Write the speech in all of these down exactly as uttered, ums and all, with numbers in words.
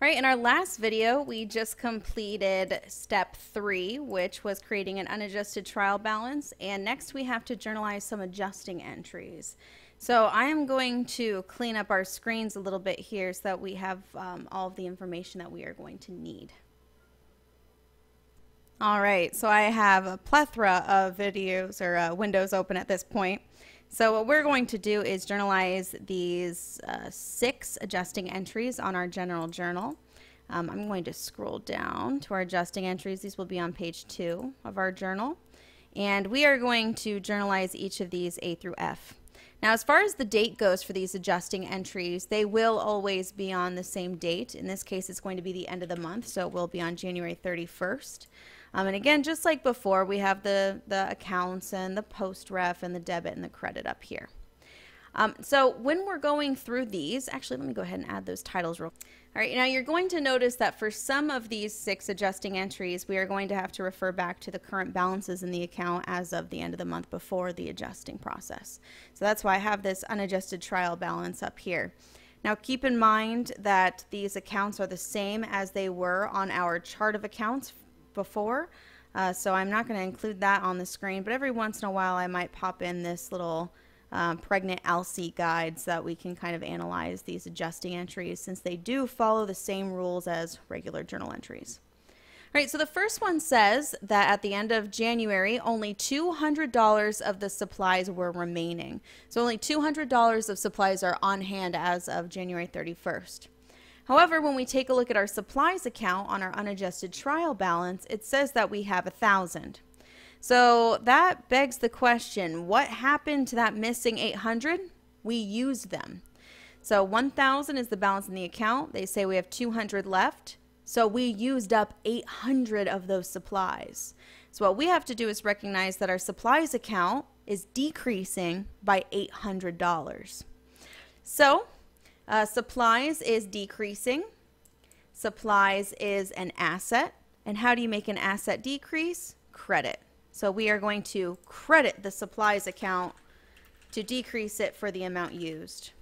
Right, in our last video, we just completed step three, which was creating an unadjusted trial balance. And next we have to journalize some adjusting entries. So I am going to clean up our screens a little bit here so that we have um, all of the information that we are going to need. All right, so I have a plethora of videos or uh, windows open at this point. So what we're going to do is journalize these uh, six adjusting entries on our general journal. Um, I'm going to scroll down to our adjusting entries. These will be on page two of our journal. And we are going to journalize each of these A through F. Now, as far as the date goes for these adjusting entries, they will always be on the same date. In this case, it's going to be the end of the month, so it will be on January thirty-first. Um, and again, just like before, we have the, the accounts and the post ref and the debit and the credit up here. Um, so when we're going through these, actually, let me go ahead and add those titles real quick. All right, now you're going to notice that for some of these six adjusting entries, we are going to have to refer back to the current balances in the account as of the end of the month before the adjusting process. So that's why I have this unadjusted trial balance up here. Now keep in mind that these accounts are the same as they were on our chart of accounts before, uh, so I'm not going to include that on the screen, but every once in a while I might pop in this little um, pregnant L C guide so that we can kind of analyze these adjusting entries, since they do follow the same rules as regular journal entries. All right, so the first one says that at the end of January, only two hundred dollars of the supplies were remaining. So only two hundred dollars of supplies are on hand as of January thirty-first. However, when we take a look at our supplies account on our unadjusted trial balance, it says that we have one thousand. So that begs the question, what happened to that missing eight hundred? We used them. So one thousand is the balance in the account. They say we have two hundred left. So we used up eight hundred of those supplies. So what we have to do is recognize that our supplies account is decreasing by eight hundred dollars. So Uh, supplies is decreasing. Supplies is an asset. And how do you make an asset decrease? Credit. So we are going to credit the supplies account to decrease it for the amount used.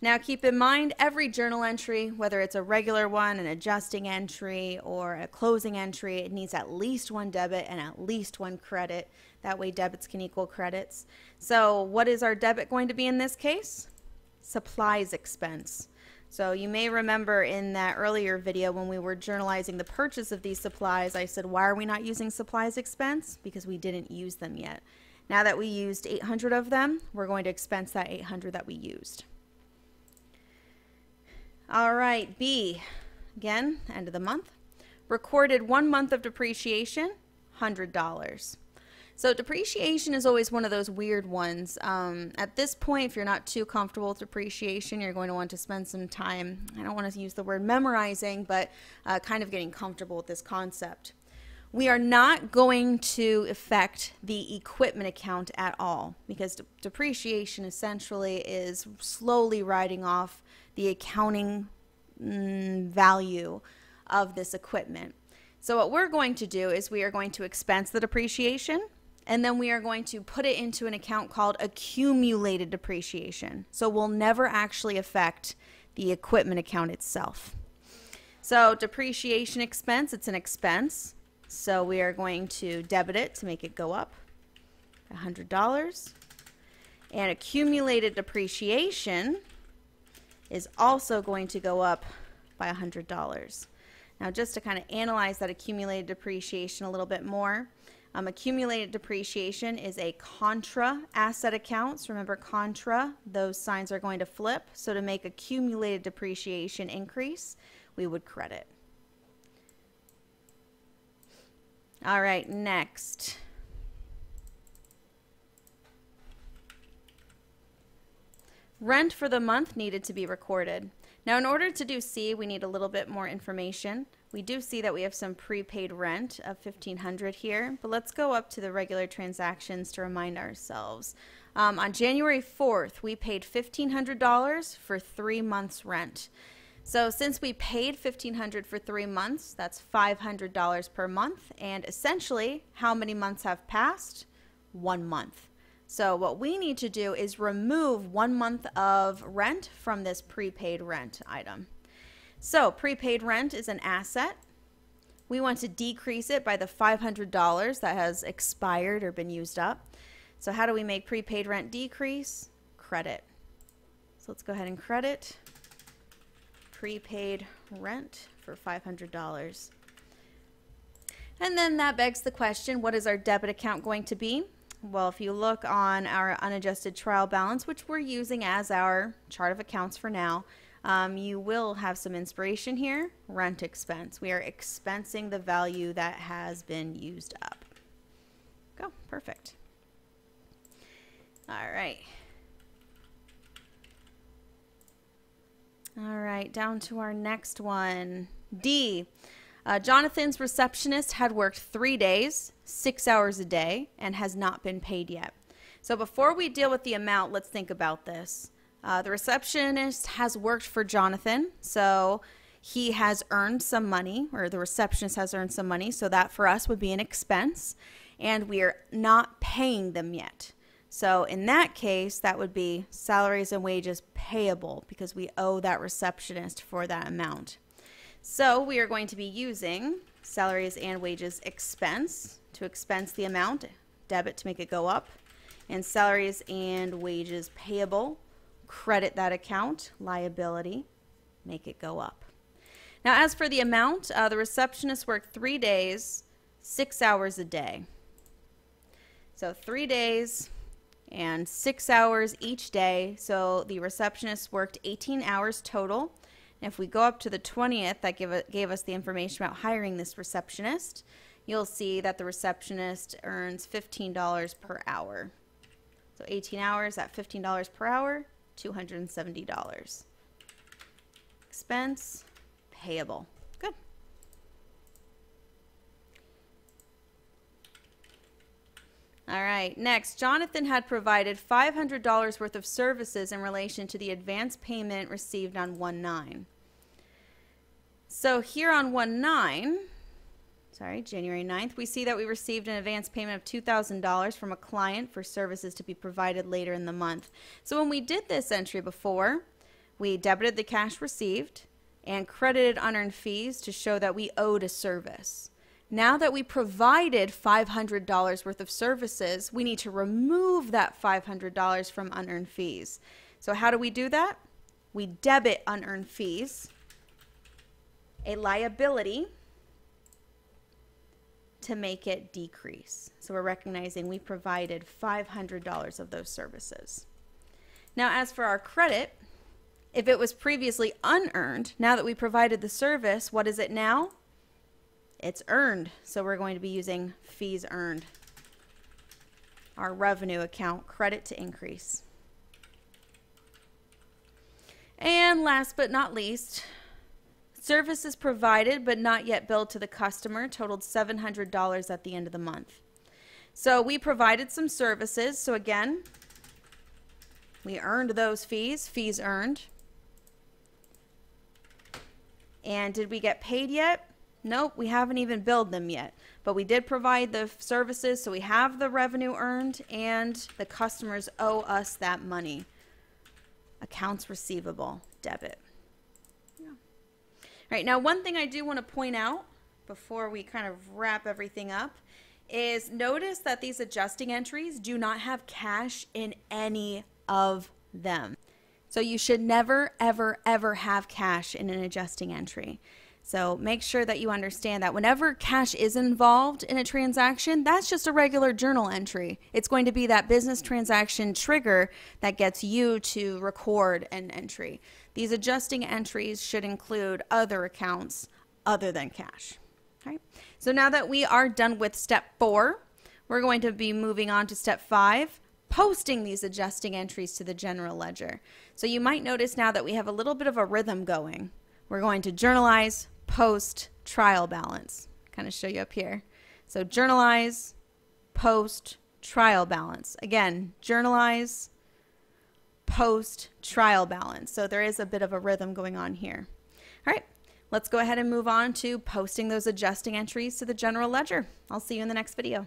Now keep in mind, every journal entry, whether it's a regular one, an adjusting entry, or a closing entry, it needs at least one debit and at least one credit. That way debits can equal credits. So what is our debit going to be in this case? Supplies expense. So you may remember in that earlier video when we were journalizing the purchase of these supplies, I said, why are we not using supplies expense? Because we didn't use them yet. Now that we used eight hundred of them, we're going to expense that eight hundred that we used. All right, B, again, end of the month. Recorded one month of depreciation, one hundred dollars. So depreciation is always one of those weird ones. Um, at this point, if you're not too comfortable with depreciation, you're going to want to spend some time, I don't want to use the word memorizing, but uh, kind of getting comfortable with this concept. We are not going to affect the equipment account at all, because de- depreciation essentially is slowly writing off the accounting mm, value of this equipment. So what we're going to do is we are going to expense the depreciation, and then we are going to put it into an account called accumulated depreciation. So we'll never actually affect the equipment account itself. So depreciation expense, it's an expense. So we are going to debit it to make it go up one hundred dollars. And accumulated depreciation is also going to go up by one hundred dollars. Now, just to kind of analyze that accumulated depreciation a little bit more, Um, accumulated depreciation is a contra asset accounts. Remember contra, those signs are going to flip. So to make accumulated depreciation increase, we would credit. All right, next. Rent for the month needed to be recorded. Now, in order to do C, we need a little bit more information. We do see that we have some prepaid rent of fifteen hundred dollars here, but let's go up to the regular transactions to remind ourselves. Um, on January fourth, we paid fifteen hundred dollars for three months' rent. So since we paid fifteen hundred dollars for three months, that's five hundred dollars per month, and essentially, how many months have passed? One month. So what we need to do is remove one month of rent from this prepaid rent item. So prepaid rent is an asset. We want to decrease it by the five hundred dollars that has expired or been used up. So how do we make prepaid rent decrease? Credit. So let's go ahead and credit prepaid rent for five hundred dollars. And then that begs the question, what is our debit account going to be? Well, if you look on our unadjusted trial balance, which we're using as our chart of accounts for now, um, you will have some inspiration here. Rent expense. We are expensing the value that has been used up. Go, perfect. All right. All right, down to our next one. D. Uh, Jonathan's receptionist had worked three days, six hours a day, and has not been paid yet. So before we deal with the amount, let's think about this. Uh, the receptionist has worked for Jonathan, so he has earned some money, or the receptionist has earned some money, so that for us would be an expense, and we are not paying them yet. So in that case, that would be salaries and wages payable, because we owe that receptionist for that amount. So we are going to be using salaries and wages expense to expense the amount, debit to make it go up, and salaries and wages payable, credit that account, liability, make it go up. Now as for the amount, uh, the receptionist worked three days, six hours a day. So three days and six hours each day, so the receptionist worked eighteen hours total. If we go up to the twentieth, that give, gave us the information about hiring this receptionist. You'll see that the receptionist earns fifteen dollars per hour. So eighteen hours at fifteen dollars per hour, two hundred seventy dollars. Expense payable. Good. All right, next, Jonathan had provided five hundred dollars worth of services in relation to the advance payment received on one nine. So here on one nine, sorry, January ninth, we see that we received an advance payment of two thousand dollars from a client for services to be provided later in the month. So when we did this entry before, we debited the cash received and credited unearned fees to show that we owed a service. Now that we provided five hundred dollars worth of services, we need to remove that five hundred dollars from unearned fees. So how do we do that? We debit unearned fees, a liability, to make it decrease. So we're recognizing we provided five hundred dollars of those services. Now as for our credit, if it was previously unearned, now that we provided the service, what is it now? It's earned, so we're going to be using fees earned. Our revenue account, credit to increase. And last but not least, services provided but not yet billed to the customer totaled seven hundred dollars at the end of the month. So we provided some services, so again, we earned those fees, fees earned. And did we get paid yet? Nope, we haven't even billed them yet, but we did provide the services, so we have the revenue earned, and the customers owe us that money. Accounts receivable, debit. Yeah. All right, now one thing I do want to point out before we kind of wrap everything up is notice that these adjusting entries do not have cash in any of them. So you should never, ever, ever have cash in an adjusting entry. So make sure that you understand that whenever cash is involved in a transaction, that's just a regular journal entry. It's going to be that business transaction trigger that gets you to record an entry. These adjusting entries should include other accounts other than cash. Okay? So now that we are done with step four, we're going to be moving on to step five. Posting these adjusting entries to the general ledger. So you might notice now that we have a little bit of a rhythm going. We're going to journalize, post, trial balance. Kind of show you up here. So journalize, post, trial balance. Again, journalize, post, trial balance. So there is a bit of a rhythm going on here. All right, let's go ahead and move on to posting those adjusting entries to the general ledger. I'll see you in the next video.